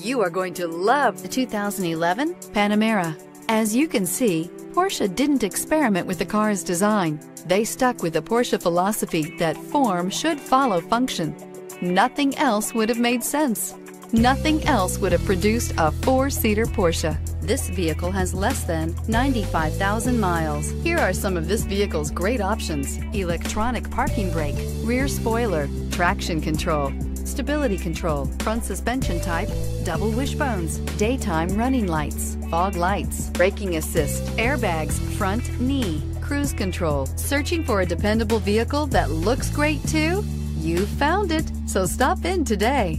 You are going to love the 2011 Panamera. As you can see, Porsche didn't experiment with the car's design. They stuck with the Porsche philosophy that form should follow function. Nothing else would have made sense. Nothing else would have produced a four-seater Porsche. This vehicle has less than 95,000 miles. Here are some of this vehicle's great options: electronic parking brake, rear spoiler, traction control, stability control, front suspension type, double wishbones, daytime running lights, fog lights, braking assist, airbags, front knee, cruise control. Searching for a dependable vehicle that looks great too? You found it, so stop in today.